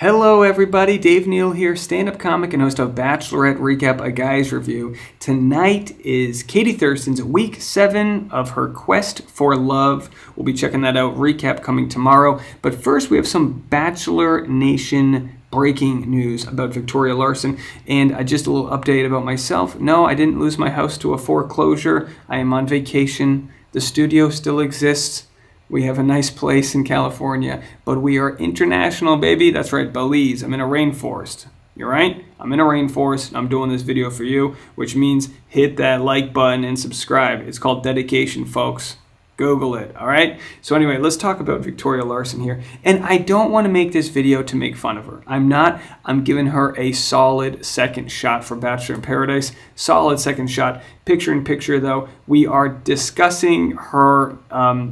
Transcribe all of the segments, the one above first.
Hello everybody, Dave Neal here, stand-up comic and host of Bachelorette Recap, a guy's review. Tonight is Katie Thurston's week 7 of her quest for love. We'll be checking that out, recap coming tomorrow. But first we have some Bachelor Nation breaking news about Victoria Larson, and just a little update about myself. No, I didn't lose my house to a foreclosure. I am on vacation. The studio still exists. We have a nice place in California, but we are international, baby. That's right, Belize. I'm in a rainforest. You're right? I'm in a rainforest, and I'm doing this video for you, which means hit that like button and subscribe. It's called dedication, folks. Google it, all right? So anyway, let's talk about Victoria Larson here. And I don't want to make this video to make fun of her. I'm not. I'm giving her a solid second shot for Bachelor in Paradise. Solid second shot. Picture in picture, though, we are discussing her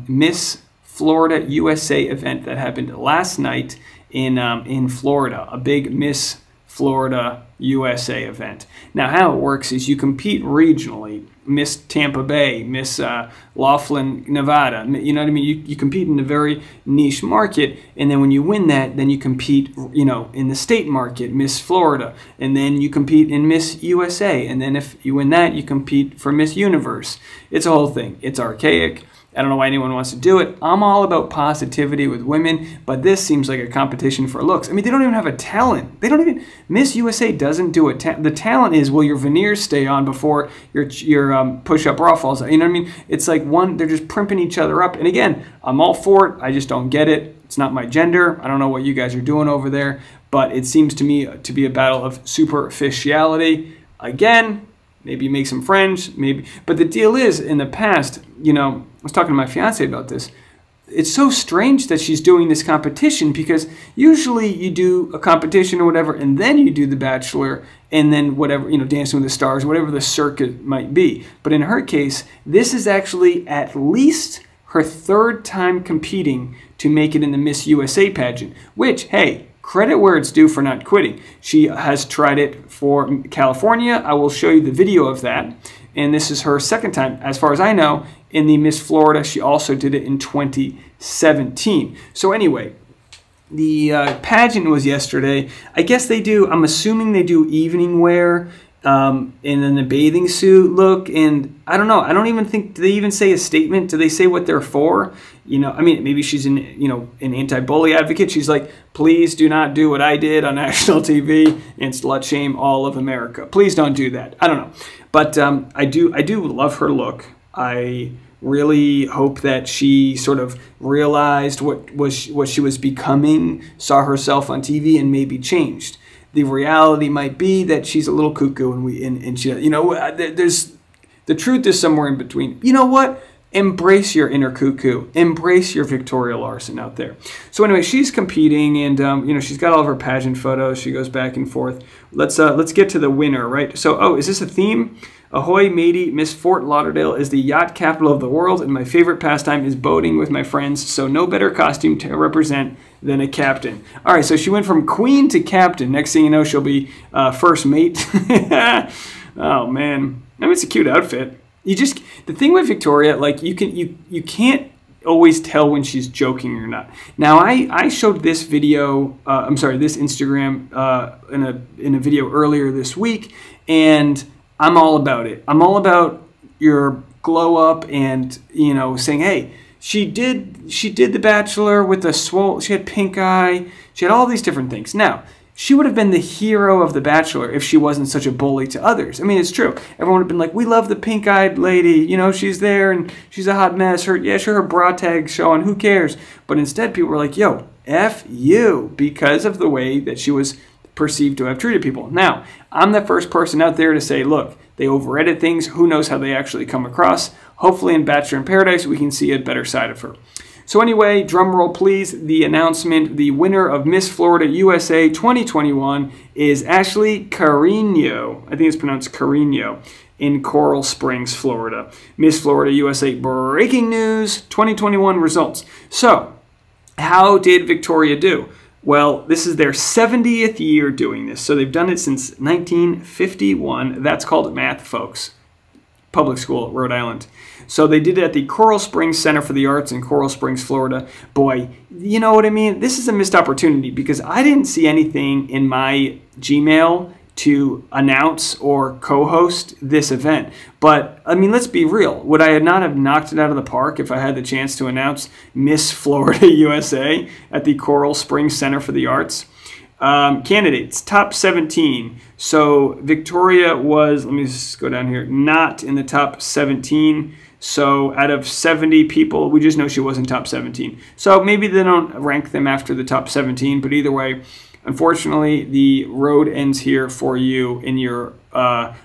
Miss Florida USA event that happened last night in Florida, a big Miss Florida USA event. Now, how it works is you compete regionally, Miss Tampa Bay, Miss Laughlin, Nevada, you know what I mean? You compete in a very niche market, and then when you win that, then you compete, you know, in the state market, Miss Florida, and then you compete in Miss USA, and then if you win that, you compete for Miss Universe. It's a whole thing. It's archaic. I don't know why anyone wants to do it. I'm all about positivity with women, but this seems like a competition for looks. I mean, they don't even have a talent. They don't even, Miss USA doesn't do it. The talent is, will your veneers stay on before your push-up bra falls out? You know what I mean? It's like one, they're just primping each other up. And again, I'm all for it. I just don't get it. It's not my gender. I don't know what you guys are doing over there, but it seems to me to be a battle of superficiality. Again, maybe make some friends, maybe. But the deal is, in the past, you know, I was talking to my fiance about this. It's so strange that she's doing this competition, because usually you do a competition or whatever, and then you do The Bachelor, and then whatever, you know, Dancing with the Stars, whatever the circuit might be. But in her case, this is actually at least her third time competing to make it in the Miss USA pageant, which, hey, credit where it's due for not quitting. She has tried it for California. I will show you the video of that. And this is her second time, as far as I know, in the Miss Florida. She also did it in 2017. So anyway, the pageant was yesterday. I guess they do, I'm assuming they do evening wear and then the bathing suit look. And I don't know. I don't even think, do they even say a statement? Do they say what they're for? You know, I mean, maybe she's an, you know, an anti-bully advocate. She's like, please do not do what I did on national TV and slut shame all of America. Please don't do that. I don't know. But I do love her look. I really hope that she sort of realized what she was becoming, saw herself on TV, and maybe changed. The reality might be that she's a little cuckoo, and she, you know, there's, the truth is somewhere in between. You know what? Embrace your inner cuckoo. Embrace your Victoria Larson out there. So anyway, she's competing, and you know, she's got all of her pageant photos. She goes back and forth. Let's get to the winner, right? So, oh, is this a theme? Ahoy, matey! Miss Fort Lauderdale is the yacht capital of the world, and my favorite pastime is boating with my friends, so no better costume to represent than a captain. All right, so she went from queen to captain. Next thing you know, she'll be first mate. Oh, man. I mean, it's a cute outfit. You just, the thing with Victoria, like, you can't always tell when she's joking or not. Now, I showed this video, I'm sorry, this Instagram in a video earlier this week, and I'm all about it. I'm all about your glow up and, you know, saying, hey, she did The Bachelor with a swole, she had pink eye, she had all these different things. Now, she would have been the hero of The Bachelor if she wasn't such a bully to others. I mean, it's true. Everyone would have been like, we love the pink-eyed lady, you know, she's there and she's a hot mess. Her, yeah, sure, her bra tag's showing, who cares? But instead, people were like, yo, F you, because of the way that she was perceived to have treated people. Now, I'm the first person out there to say, look, they over-edit things. Who knows how they actually come across? Hopefully in Bachelor in Paradise, we can see a better side of her. So anyway, drum roll please, the announcement, the winner of Miss Florida USA 2021 is Ashley Carino. I think it's pronounced Carino, in Coral Springs, Florida. Miss Florida USA breaking news, 2021 results. So, how did Victoria do? Well, this is their 70th year doing this. So they've done it since 1951. That's called math, folks. Public school, Rhode Island. So they did it at the Coral Springs Center for the Arts in Coral Springs, Florida. Boy, you know what I mean? This is a missed opportunity because I didn't see anything in my Gmail to announce or co-host this event. But, I mean, let's be real. Would I not have knocked it out of the park if I had the chance to announce Miss Florida USA at the Coral Springs Center for the Arts? Candidates, top 17. So Victoria was, let me just go down here, not in the top 17. So out of 70 people, we just know she wasn't top 17. So maybe they don't rank them after the top 17, but either way, unfortunately, the road ends here for you in your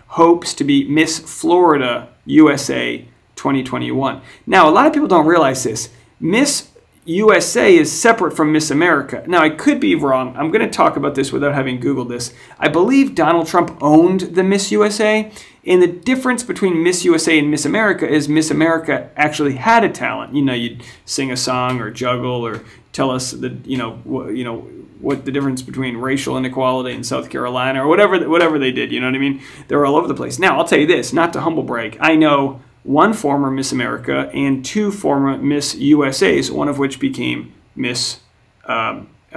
hopes to be Miss Florida USA 2021. Now, a lot of people don't realize this. Miss USA is separate from Miss America. Now, I could be wrong. I'm going to talk about this without having Googled this. I believe Donald Trump owned the Miss USA, and the difference between Miss USA and Miss America is Miss America actually had a talent. You know, you'd sing a song or juggle or tell us that, what the difference between racial inequality in South Carolina or whatever they did, you know what I mean? They were all over the place. Now, I'll tell you this, not to humble brag, I know one former Miss America and two former Miss USAs, one of which became Miss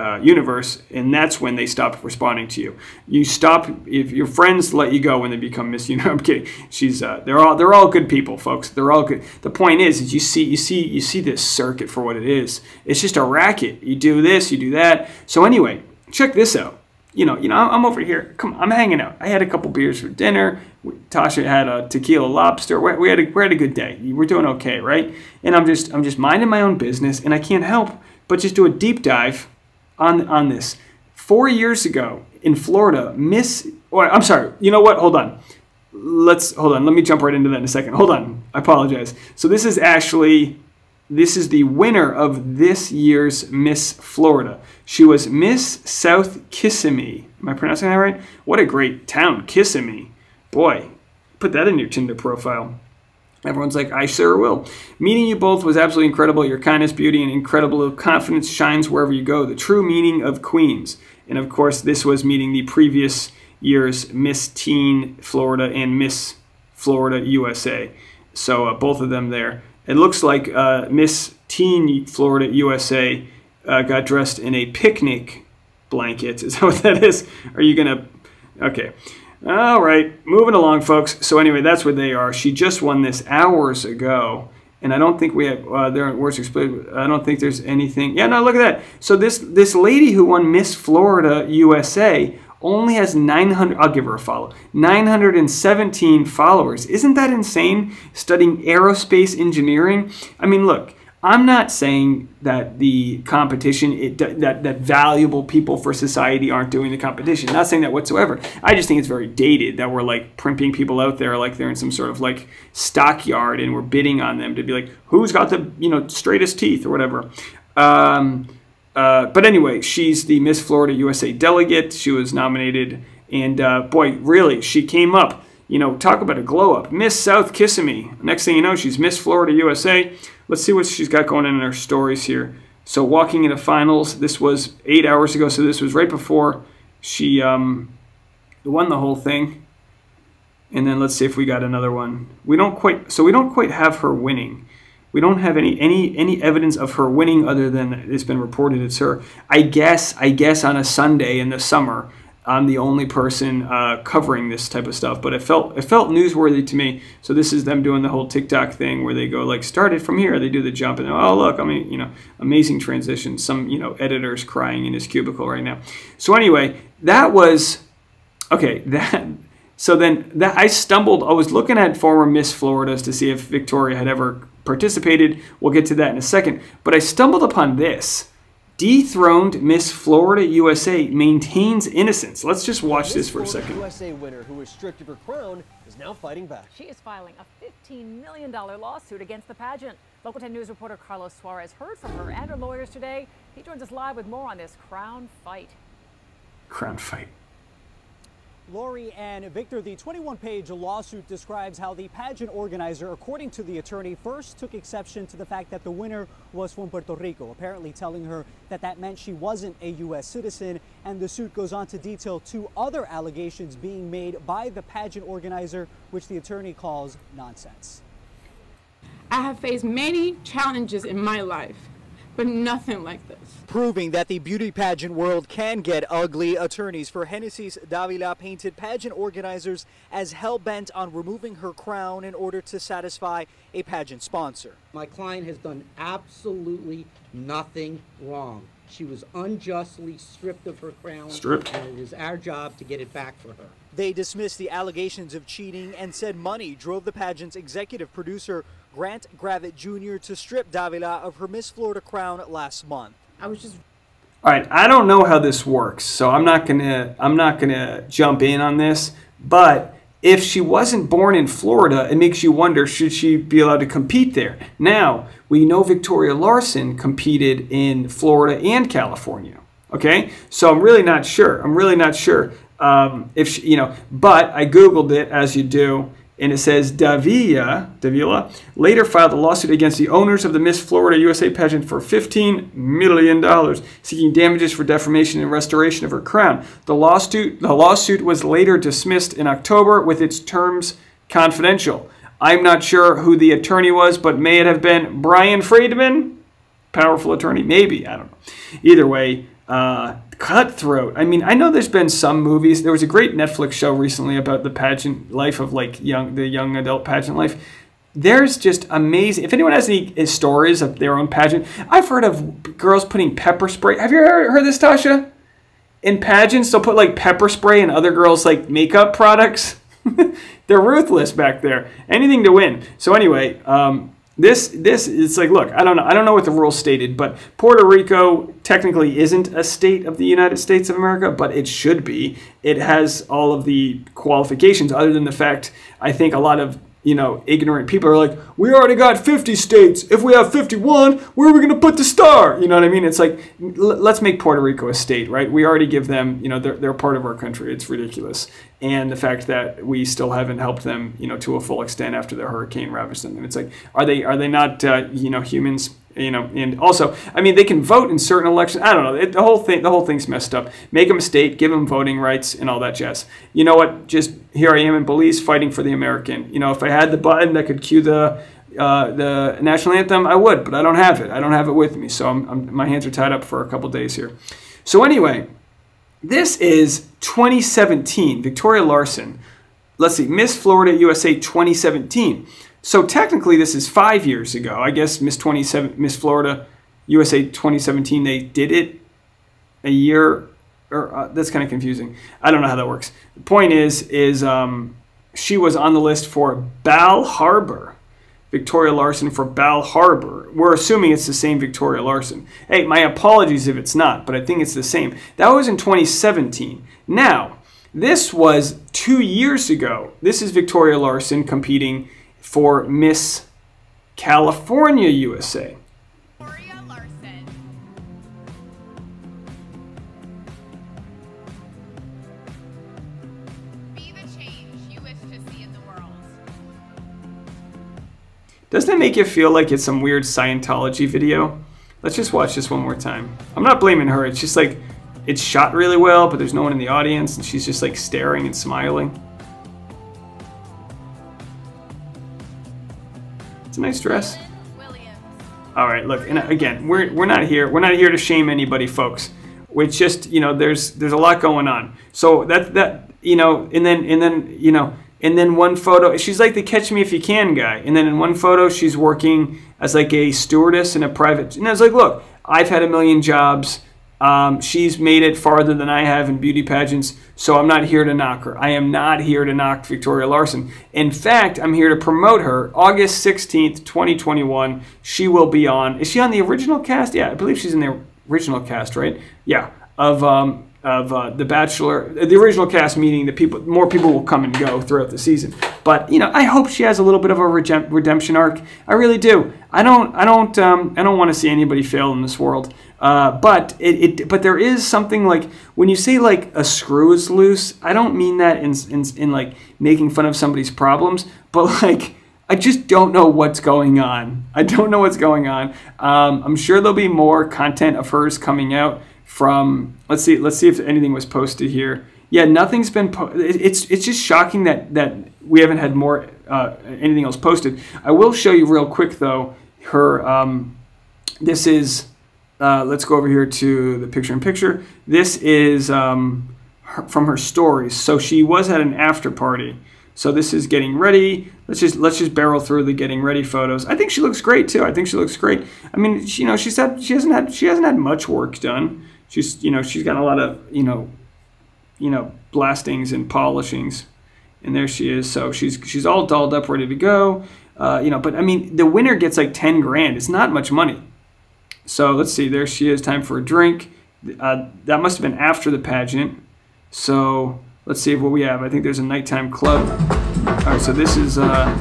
Universe, and that's when they stopped responding to you. You stop if your friends let you go when they become Miss Universe. I'm kidding. She's they're all good people, folks. They're all good. The point is you see this circuit for what it is. It's just a racket. You do this, you do that. So anyway, check this out. You know, I'm over here. Come on, I'm hanging out. I had a couple beers for dinner. Tasha had a tequila lobster. We had a good day. We're doing okay, right? And I'm just minding my own business, and I can't help but just do a deep dive on this. 4 years ago in Florida, I'm sorry. You know what? Hold on. Let me jump right into that in a second. Hold on. I apologize. So this is Ashley. This is the winner of this year's Miss Florida. She was Miss South Kissimmee. Am I pronouncing that right? What a great town, Kissimmee. Boy, put that in your Tinder profile. Everyone's like, I sure will. Meeting you both was absolutely incredible. Your kindness, beauty, and incredible confidence shines wherever you go. The true meaning of Queens. And of course, this was meeting the previous year's Miss Teen Florida and Miss Florida USA. So both of them there. It looks like Miss Teen Florida USA got dressed in a picnic blanket. Is that what that is? Are you gonna? Okay. All right. Moving along, folks. So anyway, that's where they are. She just won this hours ago, and I don't think we have. There aren't words explained. I don't think there's anything. Yeah. No. Look at that. So this lady who won Miss Florida USA only has 900, I'll give her a follow, 917 followers. Isn't that insane? Studying aerospace engineering? I mean, look, I'm not saying that the competition, that valuable people for society aren't doing the competition. I'm not saying that whatsoever. I just think it's very dated that we're like primping people out there like they're in some sort of like stockyard and we're bidding on them to be like, who's got the, straightest teeth or whatever. But anyway, she's the Miss Florida USA delegate. She was nominated, and boy, really, she came up. Talk about a glow-up. Miss South Kissimmee. Next thing you know, she's Miss Florida USA. Let's see what she's got going in her stories here. So walking into finals, this was 8 hours ago, so this was right before she won the whole thing. And then let's see if we got another one. We don't quite have her winning. We don't have any evidence of her winning other than it's been reported it's her. I guess on a Sunday in the summer, I'm the only person covering this type of stuff. But it felt newsworthy to me. So this is them doing the whole TikTok thing where they go like, started from here. They do the jump and oh look, I mean, amazing transition. Some editor's crying in his cubicle right now. So anyway, that was okay. I stumbled. I was looking at former Miss Floridas to see if Victoria had ever participated. We'll get to that in a second. But I stumbled upon this. Dethroned Miss Florida USA maintains innocence. Let's just watch this for a second. Miss Florida USA winner who was stripped of her crown is now fighting back. She is filing a $15 million lawsuit against the pageant. Local 10 News reporter Carlos Suarez heard from her and her lawyers today. He joins us live with more on this crown fight. Crown fight. Lori and Victor, the 21-page lawsuit describes how the pageant organizer, according to the attorney, first took exception to the fact that the winner was from Puerto Rico, apparently telling her that that meant she wasn't a U.S. citizen. And the suit goes on to detail two other allegations being made by the pageant organizer, which the attorney calls nonsense. I have faced many challenges in my life, but nothing like this. Proving that the beauty pageant world can get ugly, attorneys for Hennessy's Davila painted pageant organizers as hell-bent on removing her crown in order to satisfy a pageant sponsor. My client has done absolutely nothing wrong. She was unjustly stripped of her crown. Stripped. And it is our job to get it back for her. They dismissed the allegations of cheating and said money drove the pageant's executive producer, Grant Gravitt Jr., to strip Davila of her Miss Florida crown last month. I was just... All right, I don't know how this works, so I'm not gonna jump in on this, but if she wasn't born in Florida, it makes you wonder, should she be allowed to compete there? Now, we know Victoria Larson competed in Florida and California, okay? So I'm really not sure. I'm really not sure if she, you know, but I Googled it, as you do, and it says Davila later filed a lawsuit against the owners of the Miss Florida USA pageant for $15 million, seeking damages for defamation and restoration of her crown. The lawsuit was later dismissed in October with its terms confidential. I'm not sure who the attorney was, but may it have been Brian Friedman? Powerful attorney, maybe, I don't know. Either way, cutthroat. I mean, I know there's been some movies. There was a great Netflix show recently about the pageant life of like the young adult pageant life. There's just amazing. If anyone has any stories of their own pageant, I've heard of girls putting pepper spray. Have you ever heard this, Tasha? In pageants, they'll put like pepper spray and other girls like makeup products. They're ruthless back there. Anything to win. So anyway, This it's like, look, I don't know what the rules stated, but Puerto Rico technically isn't a state of the United States of America, but it should be. It has all of the qualifications, other than the fact I think a lot of, you know, ignorant people are like, we already got 50 states. If we have 51, where are we going to put the star? You know what I mean? It's like, let's make Puerto Rico a state, right? We already give them, you know, they're part of our country. It's ridiculous. And the fact that we still haven't helped them, you know, to a full extent after the hurricane ravaged them. And it's like, are they not, you know, humans? You know, and also, I mean, they can vote in certain elections. I don't know. The whole thing's messed up. Make a mistake, give them voting rights and all that jazz. You know what? Just here I am in Belize fighting for the American. You know, if I had the button that could cue the national anthem, I would, but I don't have it. I don't have it with me. So my hands are tied up for a couple days here. So anyway, this is 2017, Victoria Larson. Let's see, Miss Florida USA 2017. So technically, this is 5 years ago. I guess Miss Florida USA 2017, they did it a year, or that's kind of confusing. I don't know how that works. The point is she was on the list for Bal Harbor. Victoria Larson for Bal Harbor. We're assuming it's the same Victoria Larson. Hey, my apologies if it's not, but I think it's the same. That was in 2017. Now, this was 2 years ago. This is Victoria Larson competing for Miss California USA. Victoria Larson. Be the change you wish to see in the world. Doesn't it make you feel like it's some weird Scientology video? Let's just watch this one more time. I'm not blaming her. It's just like, it's shot really well, but there's no one in the audience, and she's just like staring and smiling. It's a nice dress. All right, look, and again, we're not here to shame anybody, folks. It's just, you know, there's a lot going on. So that you know, and then one photo, she's like the Catch Me If You Can guy, and then in one photo she's working as like a stewardess in a private. And I was like, look, I've had a million jobs. She's made it farther than I have in beauty pageants, so I'm not here to knock her. I am not here to knock Victoria Larson. In fact, I'm here to promote her. August 16th, 2021, she will be on. Is she on the original cast? Yeah, I believe she's in the original cast, right? Yeah, of The Bachelor. The original cast meaning that more people will come and go throughout the season. But, you know, I hope she has a little bit of a redemption arc. I really do. I don't want to see anybody fail in this world. But there is something like when you say like a screw is loose, I don't mean that in like making fun of somebody's problems, but like I just don't know what's going on. I don't know what's going on. I'm sure there'll be more content of hers coming out from. Let's see if anything was posted here. Yeah, nothing's been. It's just shocking that we haven't had more anything else posted. I will show you real quick though her this is let's go over here to the picture in picture. This is from her stories. So she was at an after party. So this is getting ready. Let's just barrel through the getting ready photos. I think she looks great too. I think she looks great. I mean, she, you know, she hasn't had much work done. She's, you know, she's got a lot of, you know, blastings and polishings. And there she is. So she's all dolled up, ready to go. You know, but I mean, the winner gets like 10 grand. It's not much money. So let's see. There she is. Time for a drink. That must have been after the pageant. So let's see what we have. I think there's a nighttime club. All right, so this is at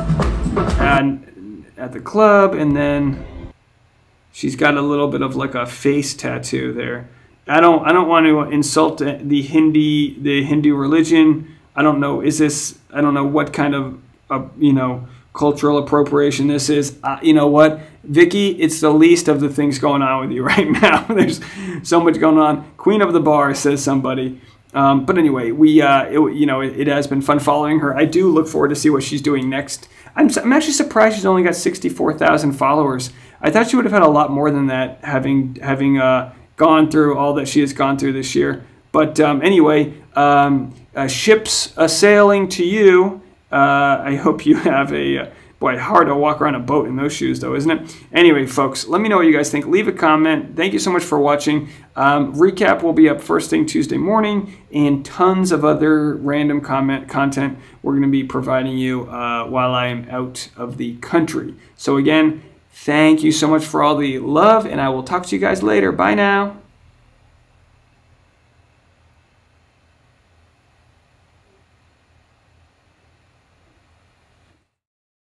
the club, and then she's got a little bit of like a face tattoo there. I don't want to insult the Hindu religion. I don't know. Is this? I don't know what kind of you know, cultural appropriation this is. You know what, Vicky? It's the least of the things going on with you right now. There's so much going on. Queen of the bar, says somebody. But anyway, we you know, it has been fun following her. I do look forward to see what she's doing next. I'm actually surprised she's only got 64,000 followers. I thought she would have had a lot more than that, having gone through all that she has gone through this year. But anyway, ships sailing to you. I hope you have a boy, hard to walk around a boat in those shoes, though, isn't it? Anyway, folks, let me know what you guys think. Leave a comment. Thank you so much for watching. Recap will be up first thing Tuesday morning, and tons of other random content we're going to be providing you while I am out of the country. So again, thank you so much for all the love, and I will talk to you guys later. Bye now.